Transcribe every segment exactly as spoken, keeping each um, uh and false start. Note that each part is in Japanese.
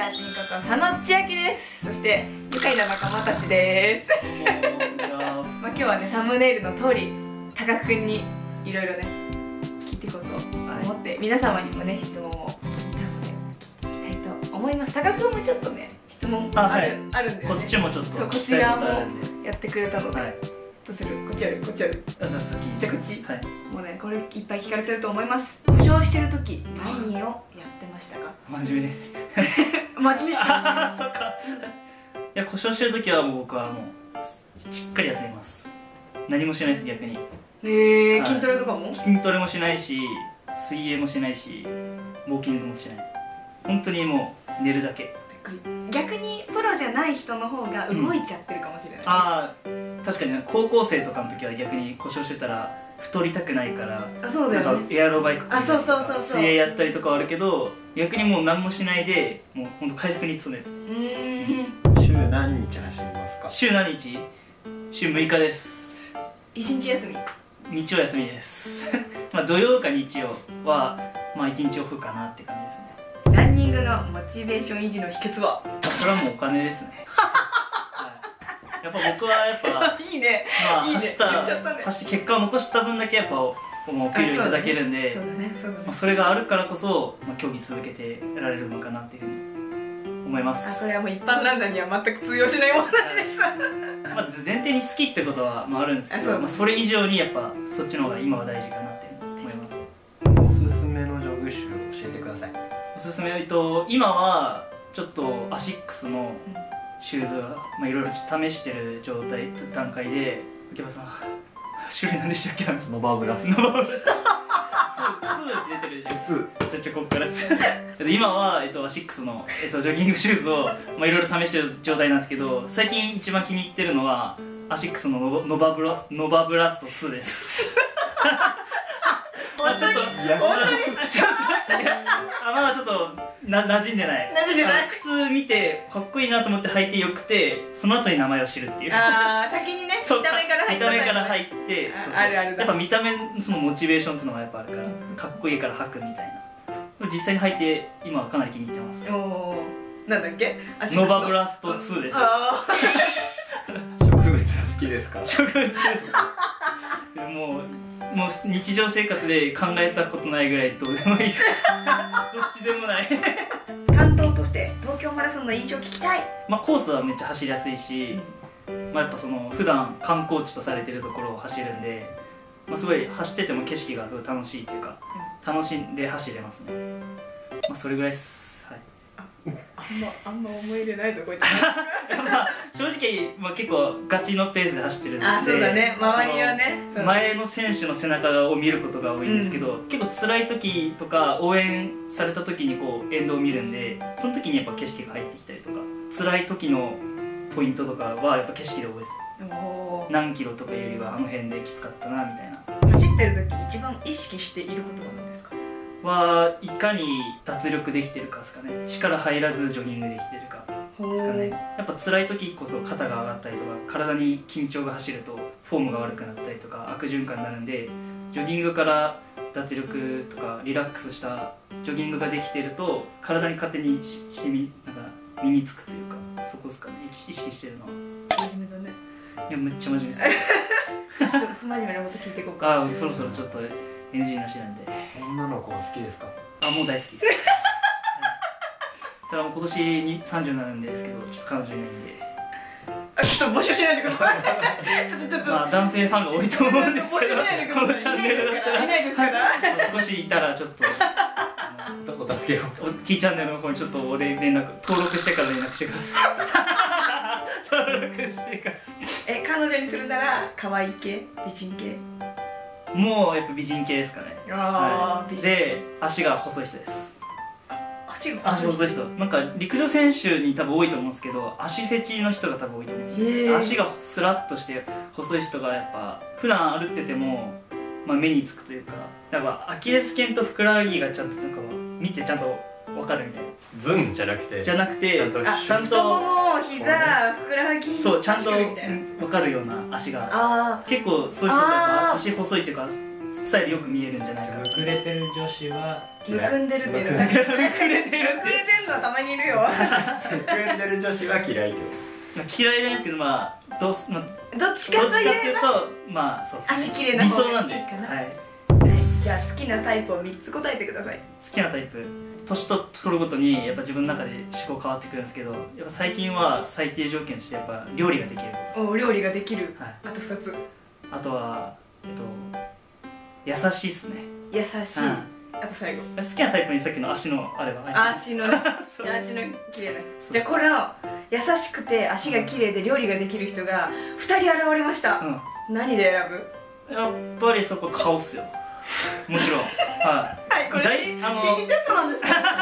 チャー進行官佐野千秋です。そして愉快な仲間たちです。まあ今日はね、サムネイルの通りタカ君にいろいろね聞いていこうと思って、はい、皆様にもね質問を聞いたので聞いていきたいと思います。タカ君もちょっとね質問あるんで、こっちもちょっとこちらもやってくれたので、はい、どうする？こっちある？こっちある？じゃあこっち、はい、もうねこれいっぱい聞かれてると思います。無償してる時何をやってましたか？真面目で真面目しかない。そっか。いや、故障してるときはもう僕はもうしっかり休みます。何もしないです。逆にへえー、はい、筋トレとかも筋トレもしないし、水泳もしないし、ウォーキングもしない。本当にもう寝るだけ。逆にプロじゃない人の方が動いちゃってるかもしれない、ね。うん、ああ確かに、高校生とかの時は逆に故障してたら太りたくないから、あ、そうだよね、なんかエアロバイクとか水泳やったりとかはあるけど、逆にもう何もしないで、もう本当回復に努める。週何日走りますか？週何日？週むいかです。一日休み？日曜休みです。まあ土曜か日曜はまあ一日オフかなって感じですね。ランニングのモチベーション維持の秘訣は？それはもうお金ですね。やっぱ僕はやっぱいいね、まあ走った走って結果を残した分だけやっぱお給料いただけるんで、それがあるからこそ競技続けてやられるのかなっていうふうに思います。あ、それはもう一般ランナーには全く通用しないお話でした。まあ前提に好きってことはあるんですけど、それ以上にやっぱそっちの方が今は大事かなって思います。おすすめのジョグシュー教えてください。おすすめ、えっと今はちょっとアシックスのシューズは、まあ、いろいろ試してる状態段階で、秋葉さん種類何でしたっけ？ノバーブラスノバーブラスツーって出てるじゃん。ツーちょっとこっからツー今は、えっと、アシックスの、えっと、ジョギングシューズを、まあ、いろいろ試してる状態なんですけど、最近一番気に入ってるのはアシックスのノバブラスノバブラストツーです。ちょっとまだちょっとな馴染んでない。馴染んでない。靴見てかっこいいなと思って履いてよくて、その後に名前を知るっていう。ああ先にね、見た目から入って、見た目から入って、あるある。やっぱ見た目、そのモチベーションっていうのがやっぱあるから、かっこいいから履くみたいな。実際に履いて今はかなり気に入ってます。おお、なんだっけ？ノバブラストツーです。植物好きですか？植物もうもう日常生活で考えたことないぐらいどうでもいい。どっちでもない。担当として東京マラソンの印象を聞きたい。まあコースはめっちゃ走りやすいし、まあやっぱその普段観光地とされてるところを走るんで、まあ、すごい走ってても景色がすごい楽しいっていうか、楽しんで走れますね。まあそれぐらいです、はい。あんま、あんま思い入れないぞこいつ。まあ、正直、まあ、結構ガチのペースで走ってるんで。あ、そうだね、周りはね、前の選手の背中を見ることが多いんですけど、うん、結構辛い時とか応援された時にこう沿道を見るんで、その時にやっぱ景色が入ってきたりとか、辛い時のポイントとかはやっぱ景色で覚えてる。何キロとかよりはあの辺できつかったなみたいな。走ってる時一番意識していることは何ですか？はいかに脱力できてるかですかね。力入らずジョギングできてるかですかね。やっぱ辛い時こそ肩が上がったりとか、体に緊張が走るとフォームが悪くなったりとか悪循環になるんで、ジョギングから脱力とかリラックスしたジョギングができてると、体に勝手にしみなんか身につくというか、そこですかね、意識してるのは。真面目だね。いや、めっちゃ真面目です。ちょっと不真面目なこと聞いていこうか。あ、そろそろちょっとエヌジー なしなんで。女の子好きですか？あ、もう大好きです。ただもう今年にさんじゅうなんですけど、ちょっと彼女いないんで。あ、ちょっと募集しないでください。ちょっとちょっと。まあ男性ファンが多いと思うんですけど、このチャンネルだったらいないですから。少しいたらちょっとお助けを。T チャンネルの方にちょっとお連絡、登録してから連絡してください。登録してから。え、彼女にするなら可愛い系、美人系。もうやっぱ美人系ですかね。で、足が細い人です。足が細い人、なんか陸上選手に多分多いと思うんですけど、足フェチの人が多分多いと思うんです。足がスラッとして細い人がやっぱ普段歩ってても、まあ、目につくというか、なんかアキレス腱とふくらはぎがちゃんとなんか見てちゃんと分かるみたいな。ズンじゃなくてじゃなくてちゃんと太もも、膝、ふくらはぎ、そうちゃんと分かるような足が。結構そういう人ってやっぱ足細いっていうかさえでよく見えるんじゃないかな。むくれてる女子はむくんでるって言うんだけど、むくれてるむくれてるのはたまにいるよ。むくんでる女子は嫌いってこと嫌いじゃないですけど、まあどっちかというとまあそうですね、足綺麗な方がいいかな。はい、じゃあ好きなタイプをみっつ答えてください。好きなタイプ、年と取るごとにやっぱ自分の中で思考変わってくるんですけど、やっぱ最近は最低条件としてやっぱ料理ができることです。お料理ができる、はい、あとふたつ、あとはえっと優しいっすね。優しい、うん、あと最後好きなタイプにさっきの足のあれば入ってます。足の足の綺麗な。じゃあこれを優しくて足が綺麗で料理ができる人がふたり現れました、うん、何で選ぶ？やっぱりそこ顔っすよ。もちろん、はいはい、これ心理テストなんですけど、心理テ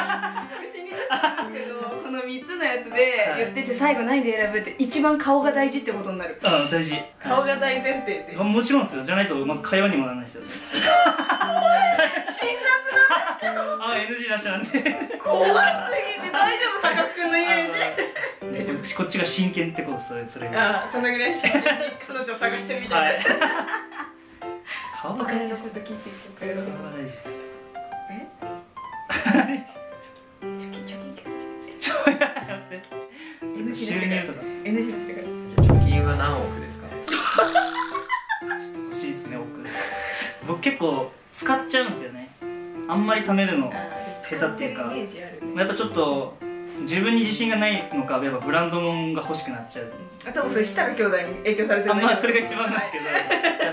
ストなんですけど、このみっつのやつで言ってじゃ最後何で選ぶって一番顔が大事ってことになる。あ、大事。顔が大前提で。もちろんですよ。じゃないとまず会話にもならないですよね。辛辣なんですけど。あ、エヌジー 出したなんで。怖すぎて大丈夫、高く君のイメージ。こっちが真剣ってことそれそれが。あ、そのぐらい真剣に彼女を探してるみたいです。お金のこと聞いてみてくれるのが大事です。え貯金、貯金、ちょっとやって収入とか エヌジー 出してから。じゃあ貯金は何億ですか？ちょっと欲しいですね、億。僕結構使っちゃうんですよね、あんまり貯めるの下手っていうか、やっぱちょっと自分に自信がないのか、やっぱブランド物が欲しくなっちゃう。多分それ設楽兄弟に影響されてる。まあそれが一番なんですけど、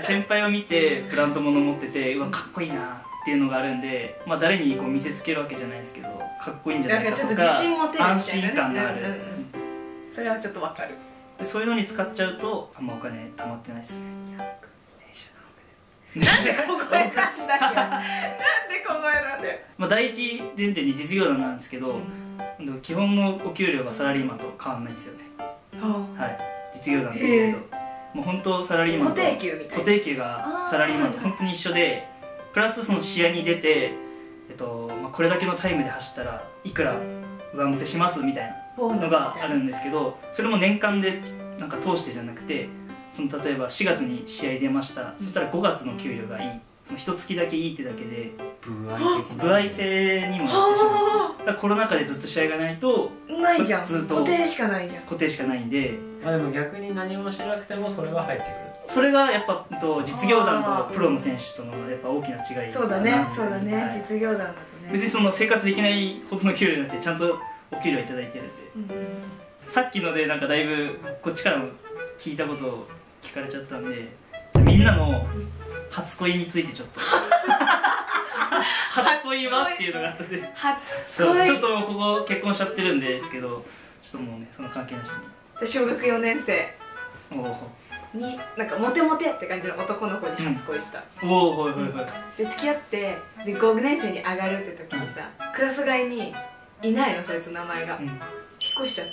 先輩を見てブランド物持ってて、うわかっこいいなっていうのがあるんで、まあ誰にこう見せつけるわけじゃないですけど、かっこいいんじゃないかとか安心感がある。それはちょっとわかる。そういうのに使っちゃうとあんまお金貯まってないですね。なんでここ選んだんだよ、なんでここ選んだよ。まあ第一前提に実業団なんですけど、基本のお給料がサラリーマンと変わんないんですよね。はい、実業団ですけど、もう本当サラリーマンと固定給みたいな、固定給がサラリーマンと本当に一緒で、プラスその試合に出て、えっとまあ、これだけのタイムで走ったらいくら上乗せしますみたいなのがあるんですけど、それも年間でなんか通してじゃなくて、その例えばしがつに試合出ました、そしたらごがつの給料がいい、そのいっかげつだけいいってだけで歩合制にもなってしまう。だコロナ禍でずっと試合がないとないじゃん、固定しかないじゃん、固定しかないんで、まあでも逆に何もしなくてもそれが入ってくる。それがやっぱ実業団とプロの選手とのやっぱ大きな違い。そうだね、そうだね、実業団だとね別にその生活できないほどの給料になって、ちゃんとお給料頂いてるんで、さっきのでなんかだいぶこっちからも聞いたことを聞かれちゃったんで、みんなの初恋についてちょっと初恋はっていうのがあったんで、そうちょっとここ結婚しちゃってるんですけど、ちょっともうねその関係なしに小学よねんせいになんかモテモテって感じの男の子に初恋した。おお、はいはいはい。で付き合ってごねんせいに上がるって時にさ、クラス外にいないの、そいつ名前が引っ越しちゃった。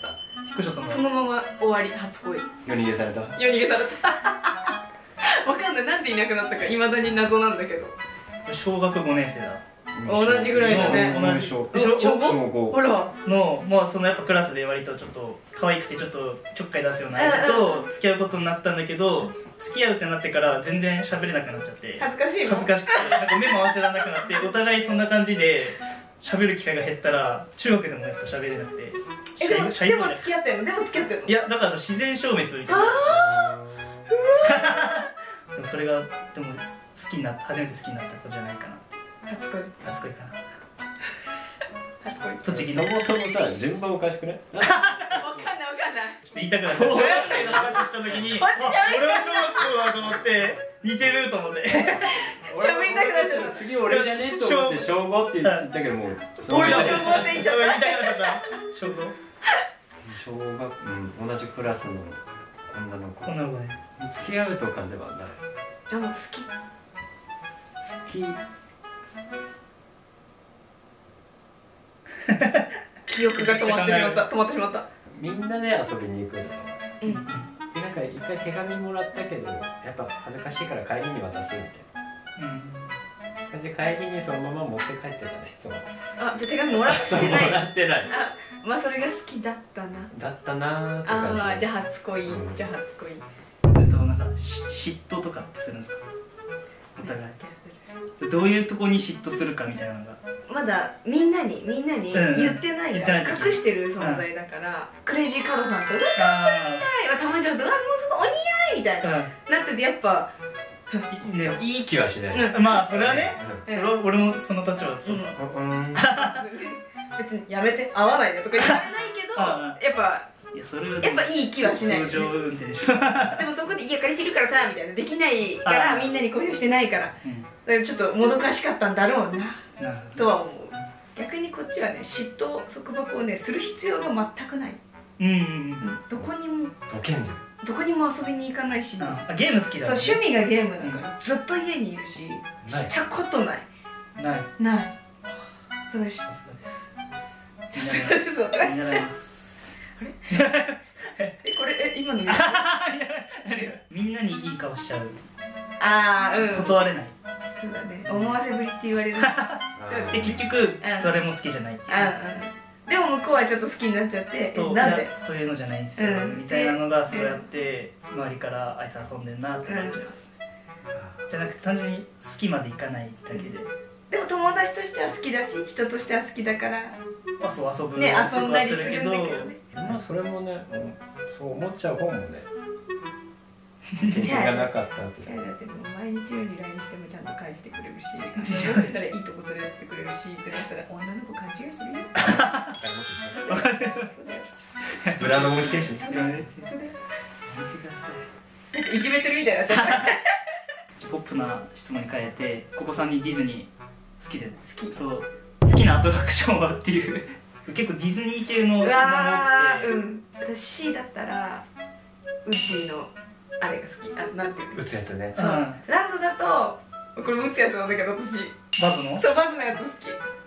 引っ越しちゃった。そのまま終わり、初恋。夜逃げされた。夜逃げされた。わかんない、なんでいなくなったかいまだに謎なんだけど。小学ごねんせいだ。同じぐらいだね。同じ小ごの、まあそのやっぱクラスで割とちょっと可愛くてちょっとちょっかい出すような相手と付き合うことになったんだけど、付き合うってなってから全然喋れなくなっちゃって、恥ずかしい、恥ずかしくてなんか目も合わせられなくなって、お互いそんな感じで喋る機会が減ったら中学でもやっぱ喋れなくて。えでも付き合ってんの？でも付き合ってんの？いやだから自然消滅みたいな。でもそれがでも好きになった、初めて好きになった子じゃないかな。初恋、初恋かな。初恋。栃木。そもそもさ、順番おかしくない？わかんないわかんない。ちょっと言いたくなった。小学生の話した時に、俺は小学校だと思って似てると思って。喋りたくなっちゃった。次俺じゃねえと思って小五って言ったけどもう。俺は小五って言っちゃった。言いたくなっちゃった。小五。小学うん同じクラスの女の子。女の子ね。付き合うとかではない。でも好き。好き。記憶が止まってしまった、止まってしまった。みんなで遊びに行くとか、うん、なんか一回手紙もらったけどやっぱ恥ずかしいから帰りに渡すみたいな、うん、それで帰りにそのまま持って帰ってたね。そう、あ、じゃあ手紙もらってない。もらってない。あ、まあそれが好きだったな、だったなーって感じ。ああ、じゃあ初恋、うん、じゃあ初恋。あとなんか嫉妬とかってするんですか？お互いどういうとこに嫉妬するかみたいなのがまだみんなにみんなに言ってないじゃん、隠してる存在だから。クレイジーカドさんと「うわかんない!」たまちゃんと「うわもうすごいお似合い!」みたいななってて、やっぱいい気はしない。まあそれはね、俺もその立場で別にやめて会わないでとか言われないけど、やっぱやっぱいい気はしない。でもそこで「いや彼氏いるからさ」みたいなできないから、みんなに公表してないから、ちょっともどかしかったんだろうなとは思う。逆にこっちはね、嫉妬束縛をねする必要が全くない。どこにもどこにも遊びに行かないし、ゲーム好きだね。そう、趣味がゲームだからずっと家にいるし、したことないないない。そうです、さすがです。見習います。え、これ、え、今のみんなにいい顔しちゃう。ああ、うん、断れない。そうだね、思わせぶりって言われる。で、結局どれも好きじゃないっていう。でも向こうはちょっと好きになっちゃって、なんでそういうのじゃないんですよみたいなのが、そうやって周りからあいつ遊んでんなって感じます。じゃなくて単純に好きまでいかないだけで、でも友達としては好きだし、人としては好きだから、あ、そう遊ぶね、遊んだりするけど、まあそれもね、そう思っちゃう方もね、経験がなかったって。じゃあだってもう毎日ように ライン してもちゃんと返してくれるし、どうしたらいいとこ連れてくれるしってなったら、女の子勘違いするよ。わかる。裏のコミュニケーションですね。やめてください。いじめてるみたいになっちゃった。ポップな質問に変えて、ここさんにディズニー好きで、好き、そう好きなアトラクションはっていう。結構ディズニー系の質問が多くて、うん、私だったらウッディのあれが好き。あ、なんていうの、打つやつね。ランドだとこれ打つやつなんだけど、私バズの、そうバズのやつ好き。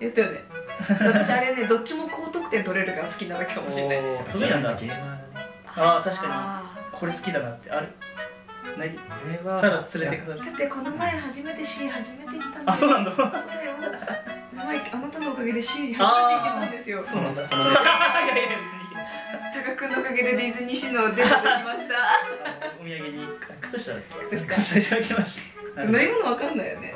言ったよね。私あれね、どっちも高得点取れるから好きなだけかもしれない。得意なんだ、ゲーマーだね。ああ確かに、これ好きだなってある。何？ただ連れてください。だってこの前初めて シー 初めて行ったんだよ。あ、そうなんだ。そうだよ。あなたのおかげでシーに入っていけたんですよ。そうなんだ。その高くんのおかげでディズニーシーの出てきました。お土産に靴下靴下来ました。乗り物わかんないよね。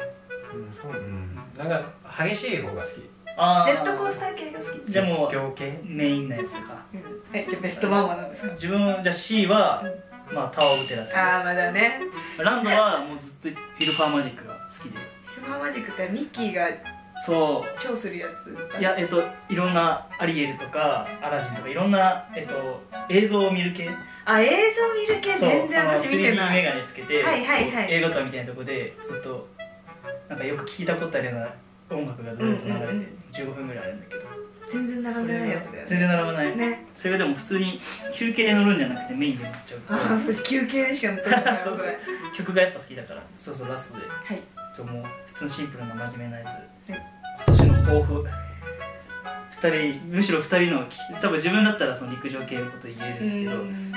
なんか激しい方が好き。ジェットコースター系が好き。じゃあもうメインのやつとか。はい、じゃあベストワンは何ですか？自分じゃあ シー はまあタワーオブテラス。ああまだね。ランドはもうずっとフィルファーマジックが好きで。フィルファーマジックってミッキーがそうショーするやつ。いや、えっといろんなアリエルとかアラジンとかいろんな、えっと、映像を見る系。あ、映像見る系全然私見てない。 スリーディー メガネつけて映画館みたいなとこでずっとなんかよく聞いたことあるような音楽がずっと流れてじゅうごふんぐらいあるんだけど、全然並ばないやつだよね。全然並ばないね。それがでも普通に休憩で乗るんじゃなくてメインで乗っちゃうから。あ、私休憩でしか乗ってないから。そうそう、曲がやっぱ好きだから。そうそう、ラストではいもう普通のシンプルな真面目なやつ。今年の抱負ふたり、むしろふたりの、多分自分だったらその陸上系のこと言えるんです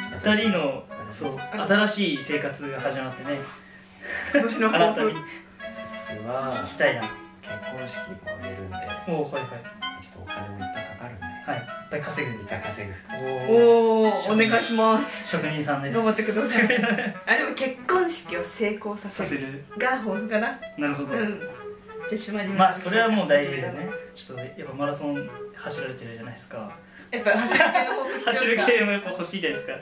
けど、ふたりのそう新しい生活が始まってね、今年の抱負聞きたいな。結婚式もあげるんで、おはいはい、ちょっとお金もいっぱいかかるんで、はい、いっぱい稼ぐ、いっぱい稼ぐ。おお、お願いします。職人さんです、頑張ってください。あ、でも結婚式を成功させるが本かな。なるほど。じゃあ島島、まあそれはもう大事だよね。ちょっとやっぱマラソン走られてるじゃないですか。やっぱ走る系の方が必要か。走る系もやっぱ欲しいじゃないですか。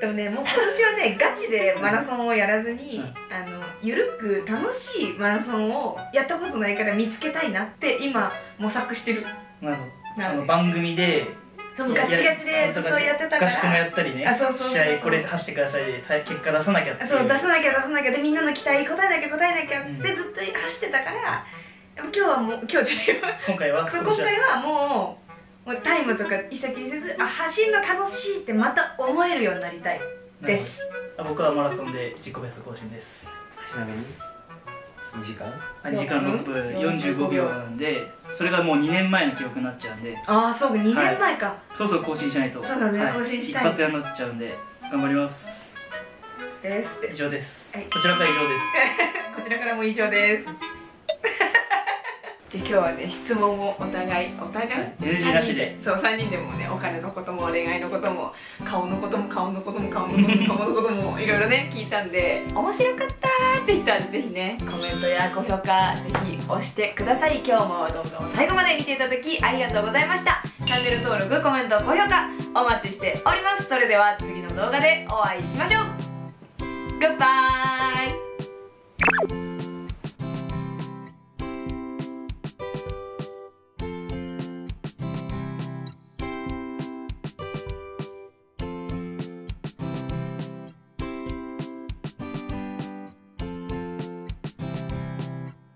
でもね、もう今年はね、ガチでマラソンをやらずに、あのゆるく楽しいマラソンをやったことないから見つけたいなって今模索してる。なるほど。あの番組でガチガチでずっとやってたから、合宿もやったりね、試合これ走ってくださいで結果出さなきゃって、そう出さなきゃ出さなきゃで、みんなの期待答えなきゃ答えなきゃってずっと走ってたから、今日はもう、今日じゃねえわ、今回は今回はもうタイムとか一切にせず、あ、走るの楽しいってまた思えるようになりたいです。僕はマラソンで自己ベスト更新です。ちなみににじかん、にじかんろっぷんよんじゅうごびょうなんで、それがもうにねんまえの記録になっちゃうんで。ああそうか、にねんまえか。そうそう、更新しないと。そうだね、更新したい。一発屋になっちゃうんで頑張りますです。以上です。こちらから以上です。こちらからも以上です。じゃあ今日はね、質問をお互いお互いさんにんなしで、そうさんにんでもね、お金のことも恋愛のことも顔のことも顔のことも顔のことも顔のこともいろいろね聞いたんで、面白かったって言ったらぜひね、コメントや高評価ぜひ押してください。今日も動画を最後まで見ていただきありがとうございました。チャンネル登録、コメント、高評価お待ちしております。それでは次の動画でお会いしましょう。